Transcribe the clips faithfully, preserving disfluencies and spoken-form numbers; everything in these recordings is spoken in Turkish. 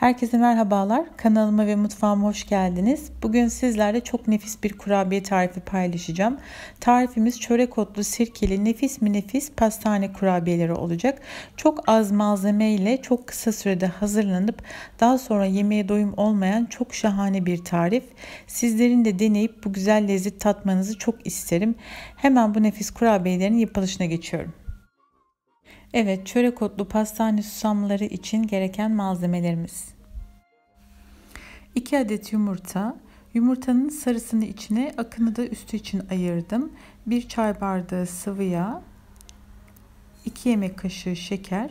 Herkese merhabalar. Kanalıma ve mutfağıma hoş geldiniz. Bugün sizlerle çok nefis bir kurabiye tarifi paylaşacağım. Tarifimiz çörek otlu sirkeli nefis mi nefis pastane kurabiyeleri olacak. Çok az malzeme ile çok kısa sürede hazırlanıp daha sonra yemeğe doyum olmayan çok şahane bir tarif. Sizlerin de deneyip bu güzel lezzet tatmanızı çok isterim. Hemen bu nefis kurabiyelerin yapılışına geçiyorum. Evet, çörek otlu pastane susamları için gereken malzemelerimiz: iki adet yumurta, yumurtanın sarısını içine, akını da üstü için ayırdım. bir çay bardağı sıvı yağ, iki yemek kaşığı şeker,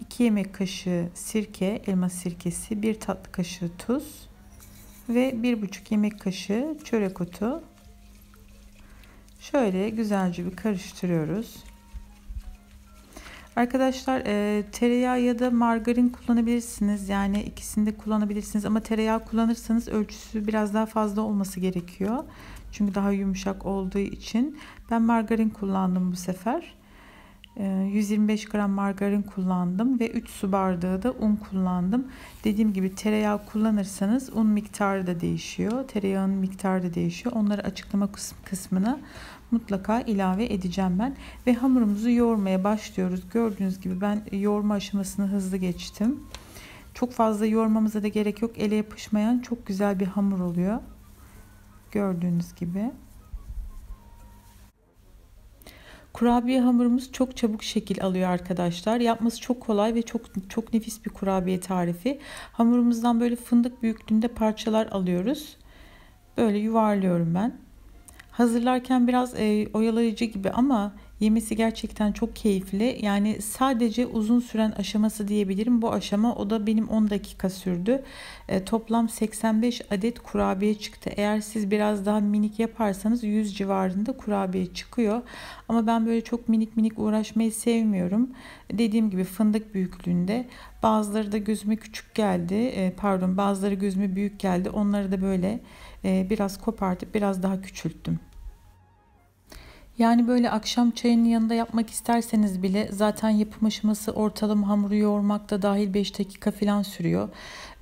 iki yemek kaşığı sirke, elma sirkesi, bir tatlı kaşığı tuz ve bir buçuk yemek kaşığı çörek otu. Şöyle güzelce bir karıştırıyoruz. Arkadaşlar e, tereyağı ya da margarin kullanabilirsiniz. Yani ikisini de kullanabilirsiniz ama tereyağı kullanırsanız ölçüsü biraz daha fazla olması gerekiyor. Çünkü daha yumuşak olduğu için ben margarin kullandım bu sefer. E, yüz yirmi beş gram margarin kullandım ve üç su bardağı da un kullandım. Dediğim gibi tereyağı kullanırsanız un miktarı da değişiyor. Tereyağının miktarı da değişiyor. Onları açıklama kısmına mutlaka ilave edeceğim ben. Ve hamurumuzu yoğurmaya başlıyoruz. Gördüğünüz gibi ben yoğurma aşamasını hızlı geçtim. Çok fazla yoğurmamıza da gerek yok. Ele yapışmayan çok güzel bir hamur oluyor. Gördüğünüz gibi. Kurabiye hamurumuz çok çabuk şekil alıyor arkadaşlar. Yapması çok kolay ve çok çok nefis bir kurabiye tarifi. Hamurumuzdan böyle fındık büyüklüğünde parçalar alıyoruz. Böyle yuvarlıyorum ben. Hazırlarken biraz e, oyalayıcı gibi ama yemesi gerçekten çok keyifli. Yani sadece uzun süren aşaması diyebilirim bu aşama. O da benim on dakika sürdü. E, toplam seksen beş adet kurabiye çıktı. Eğer siz biraz daha minik yaparsanız yüz civarında kurabiye çıkıyor. Ama ben böyle çok minik minik uğraşmayı sevmiyorum. Dediğim gibi fındık büyüklüğünde. Bazıları da gözüme küçük geldi. E, pardon, bazıları gözüme büyük geldi. Onları da böyle e, biraz kopartıp biraz daha küçülttüm. Yani böyle akşam çayının yanında yapmak isterseniz bile zaten yapım aşaması ortalama hamuru yoğurmakta dahil beş dakika falan sürüyor.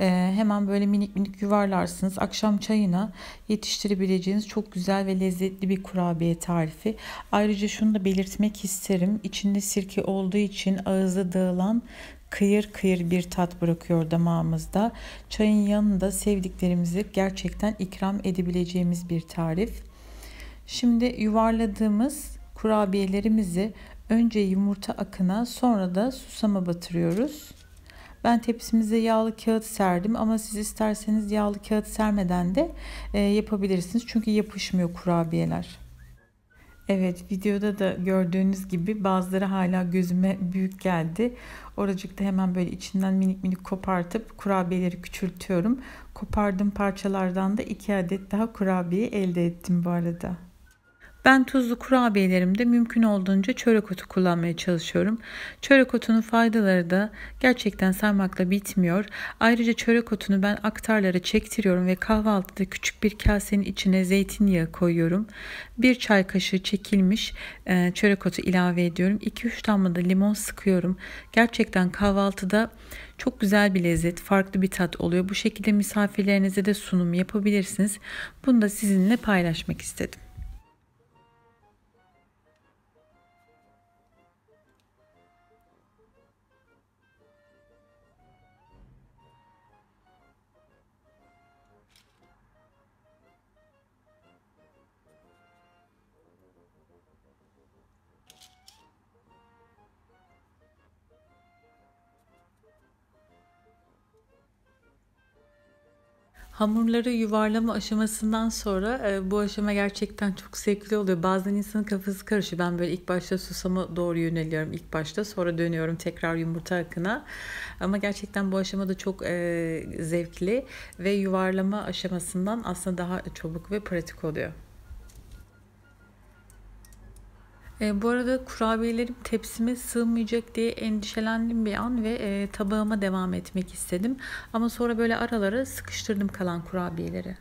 Ee, hemen böyle minik minik yuvarlarsınız. Akşam çayına yetiştirebileceğiniz çok güzel ve lezzetli bir kurabiye tarifi. Ayrıca şunu da belirtmek isterim. İçinde sirke olduğu için ağızda dağılan kıyır kıyır bir tat bırakıyor damağımızda. Çayın yanında sevdiklerimizi gerçekten ikram edebileceğimiz bir tarif. Şimdi yuvarladığımız kurabiyelerimizi önce yumurta akına sonra da susama batırıyoruz. Ben tepsimize yağlı kağıt serdim ama siz isterseniz yağlı kağıt sermeden de yapabilirsiniz. Çünkü yapışmıyor kurabiyeler. Evet, videoda da gördüğünüz gibi bazıları hala gözüme büyük geldi. Oracıkta hemen böyle içinden minik minik kopartıp kurabiyeleri küçültüyorum. Kopardığım parçalardan da iki adet daha kurabiye elde ettim bu arada. Ben tuzlu kurabiyelerimde mümkün olduğunca çörek otu kullanmaya çalışıyorum. Çörek otunun faydaları da gerçekten saymakla bitmiyor. Ayrıca çörek otunu ben aktarlara çektiriyorum ve kahvaltıda küçük bir kasenin içine zeytinyağı koyuyorum. bir çay kaşığı çekilmiş çörek otu ilave ediyorum. iki üç damla da limon sıkıyorum. Gerçekten kahvaltıda çok güzel bir lezzet, farklı bir tat oluyor. Bu şekilde misafirlerinize de sunum yapabilirsiniz. Bunu da sizinle paylaşmak istedim. Hamurları yuvarlama aşamasından sonra e, bu aşama gerçekten çok zevkli oluyor. Bazen insanın kafası karışıyor. Ben böyle ilk başta susama doğru yöneliyorum ilk başta. Sonra dönüyorum tekrar yumurta akına. Ama gerçekten bu aşama da çok e, zevkli ve yuvarlama aşamasından aslında daha çabuk ve pratik oluyor. E, bu arada kurabiyelerim tepsime sığmayacak diye endişelendim bir an ve e, tabağıma devam etmek istedim. Ama sonra böyle aralara sıkıştırdım kalan kurabiyeleri.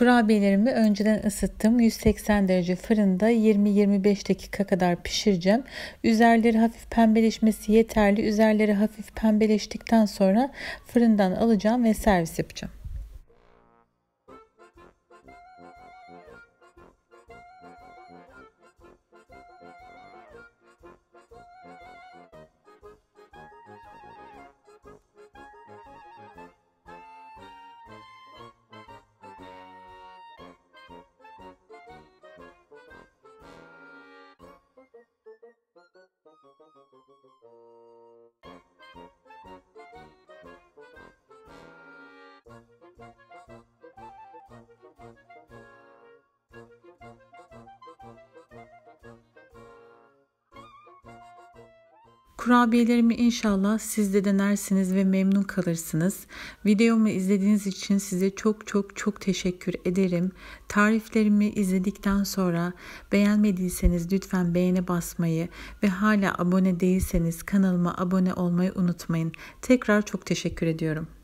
Kurabiyelerimi önceden ısıttım. yüz seksen derece fırında yirmi yirmi beş dakika kadar pişireceğim. Üzerleri hafif pembeleşmesi yeterli. Üzerleri hafif pembeleştikten sonra fırından alacağım ve servis yapacağım. Kurabiyelerimi inşallah siz de denersiniz ve memnun kalırsınız. Videomu izlediğiniz için size çok çok çok teşekkür ederim. Tariflerimi izledikten sonra beğenmediyseniz lütfen beğene basmayı ve hala abone değilseniz kanalıma abone olmayı unutmayın. Tekrar çok teşekkür ediyorum.